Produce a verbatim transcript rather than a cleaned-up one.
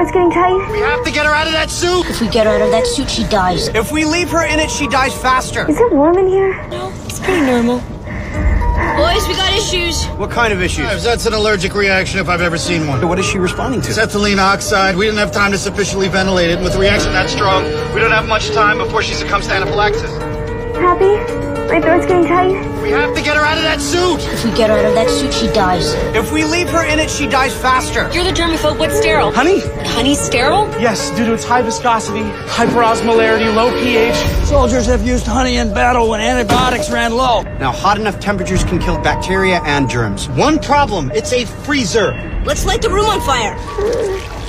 throat's getting tight. We have to get her out of that suit! If we get her out of that suit, she dies. If we leave her in it, she dies faster. Is it warm in here? No, it's pretty normal. Boys, we got issues. What kind of issues? That's an allergic reaction if I've ever seen one. What is she responding to? Acetylene oxide. We didn't have time to sufficiently ventilate it. With the reaction that strong, we don't have much time before she succumbs to anaphylaxis. Happy? My throat's getting tight. We have to get her out of that suit! If we get her out of that suit, she dies. If we leave her in it, she dies faster. You're the germaphobe. What's sterile? Honey? Honey's sterile? Yes, due to its high viscosity, hyperosmolarity, low pH. Soldiers have used honey in battle when antibiotics ran low. Now, hot enough temperatures can kill bacteria and germs. One problem, it's a freezer. Let's light the room on fire.